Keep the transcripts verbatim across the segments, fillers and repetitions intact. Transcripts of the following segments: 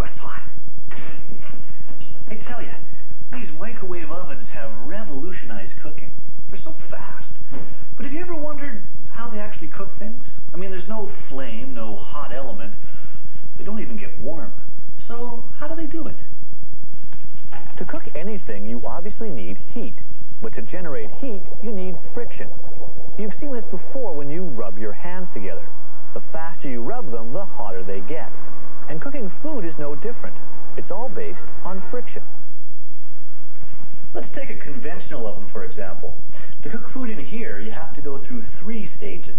sweats hot. I tell you, these microwave ovens have revolutionized cooking. They're so fast. But have you ever wondered how they actually cook things? I mean, there's no flame, no hot element. They don't even get warm. So how do they do it? To cook anything, you obviously need heat. But to generate heat, you need friction. You've seen this before when you rub your hands together. The faster you rub them, the hotter they get. And cooking food is no different. It's all based on friction. Let's take a conventional oven, for example. To cook food in here, you have to go through three stages.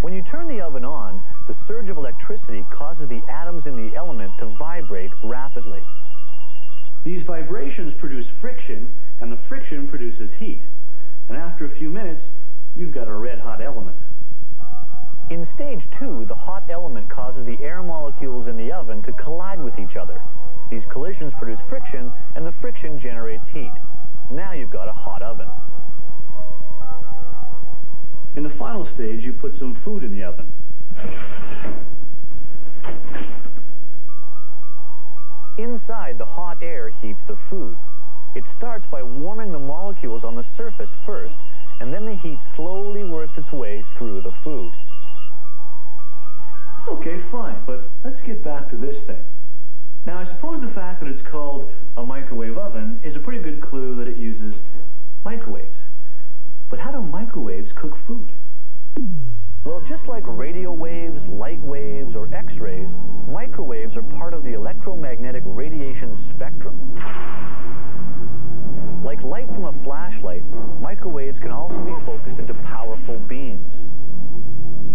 When you turn the oven on, the surge of electricity causes the atoms in the element to vibrate rapidly. These vibrations produce friction, and the friction produces heat. And after a few minutes, you've got a red-hot element. In stage two, the hot element causes the air molecules in the oven to collide with each other. These collisions produce friction, and the friction generates heat. Now you've got a hot oven. In the final stage, you put some food in the oven. Inside, the hot air heats the food. It starts by warming the molecules on the surface first, and then the heat slowly works its way through the food. Okay, fine, but let's get back to this thing. Now, I suppose the fact that it's called a microwave oven is a pretty good clue that it uses microwaves. But how do microwaves cook food? Well, just like radio waves, light waves, or X-rays, microwaves are part of the electromagnetic radiation spectrum. Like light from a flashlight, microwaves can also be focused into powerful beams.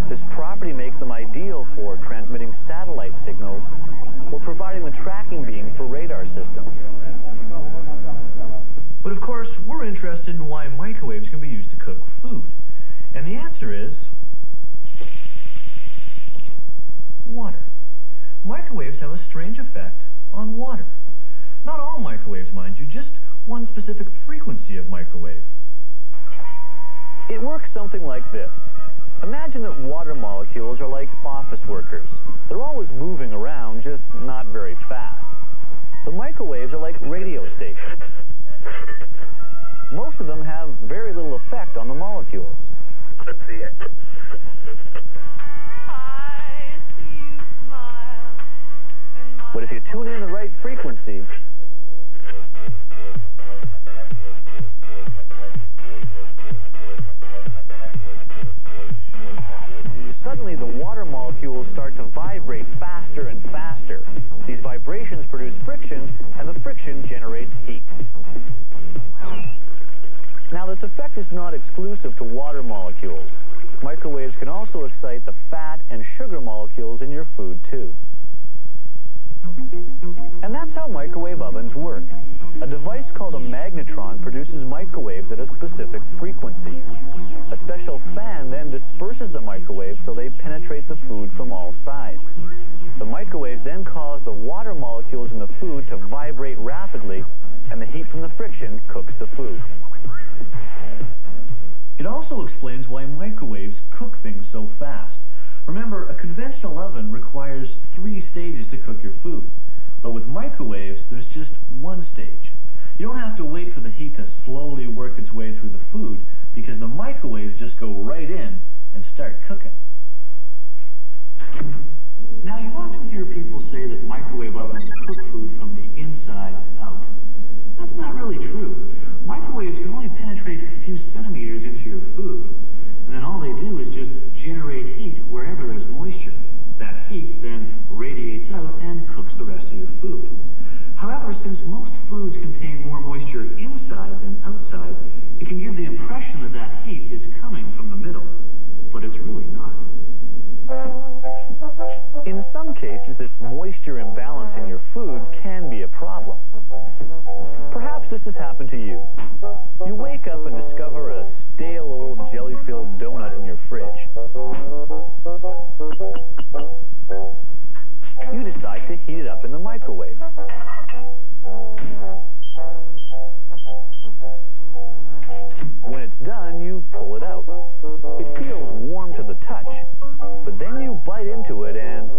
This property makes them ideal for transmitting satellite signals or providing the tracking beam for radar systems. But of course, we're interested in why microwaves can be used to cook food. And the answer is water. Microwaves have a strange effect on water. Not all microwaves, mind you, just one specific frequency of microwave. It works something like this. Imagine that water molecules are like office workers. They're always moving around, just not very fast. The microwaves are like radio stations. Most of them have very little effect on the molecules. Let's see it. I see you smile. But if you tune in the right frequency, suddenly the water molecules start to vibrate faster and faster. These vibrations produce friction, and the friction generates heat. Now, this effect is not exclusive to water molecules. Microwaves can also excite the fat and sugar molecules in your food, too. And that's how microwave ovens work. A device called a magnetron produces microwaves at a specific frequency. A special fan then disperses the microwaves so they penetrate the food from all sides. The microwaves then cause the water molecules in the food to vibrate rapidly, and the heat from the friction cooks the food. It also explains why microwaves cook things so fast. Remember, a conventional oven requires three stages to cook your food. But with microwaves, there's just one stage. You don't have to wait for the heat to slowly work its way through the food, because the microwaves just go right in and start cooking. Now, you often hear people say that microwave ovens cook food from the inside out. That's not really true. Microwaves can only penetrate a few centimeters into your food, and then all they do is just generate heat wherever there's moisture. That heat then radiates out and cooks the rest of your food. However, since most foods contain more moisture inside than outside, it can give the impression that that heat is coming from the middle, but it's really not. In some cases, this moisture imbalance in your food can be a problem. Perhaps this has happened to you. You wake up and discover a stale old jelly-filled donut in your fridge. You decide to heat it up in the microwave. When it's done, you pull it out. It feels warm to the touch, but then you bite into it and...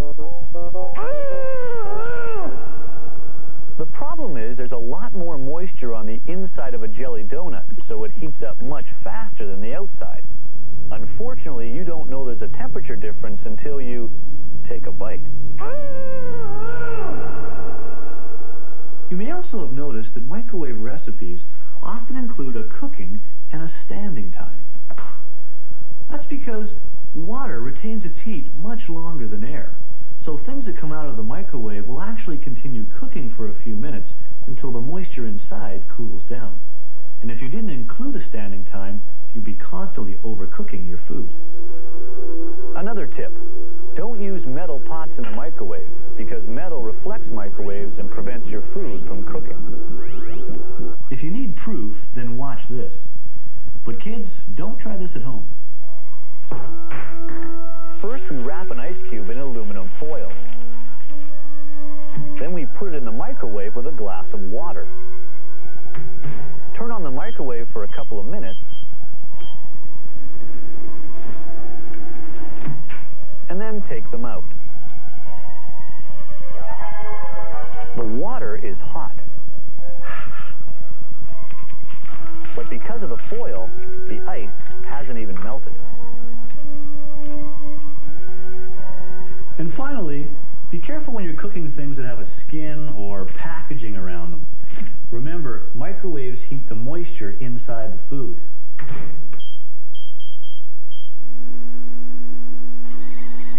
moisture on the inside of a jelly donut, so it heats up much faster than the outside. Unfortunately, you don't know there's a temperature difference until you take a bite. You may also have noticed that microwave recipes often include a cooking and a standing time. That's because water retains its heat much longer than air, so things that come out of the microwave will actually continue cooking for a few minutes until the moisture inside cools down. And if you didn't include a standing time, you'd be constantly overcooking your food. Another tip, don't use metal pots in the microwave, because metal reflects microwaves and prevents your food from cooking. If you need proof, then watch this. But kids, don't try this at home. First, we wrap an ice cube in aluminum foil. Then we put it in the microwave with a glass of water. Turn on the microwave for a couple of minutes, and then take them out. The water is hot, but because of the foil, the ice hasn't even melted. And finally, be careful when you're cooking things that have a skin or packaging around them. Remember, microwaves heat the moisture inside the food.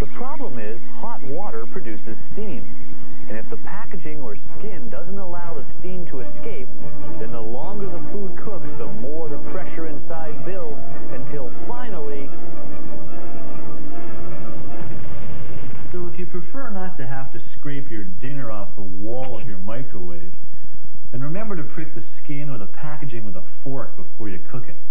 The problem is, hot water produces steam, and if the packaging or skin doesn't allow the steam to escape, then the longer the food cooks, the more the pressure inside builds until finally... So if you prefer not to have to scrape your dinner off the wall of your microwave, then remember to prick the skin or the packaging with a fork before you cook it.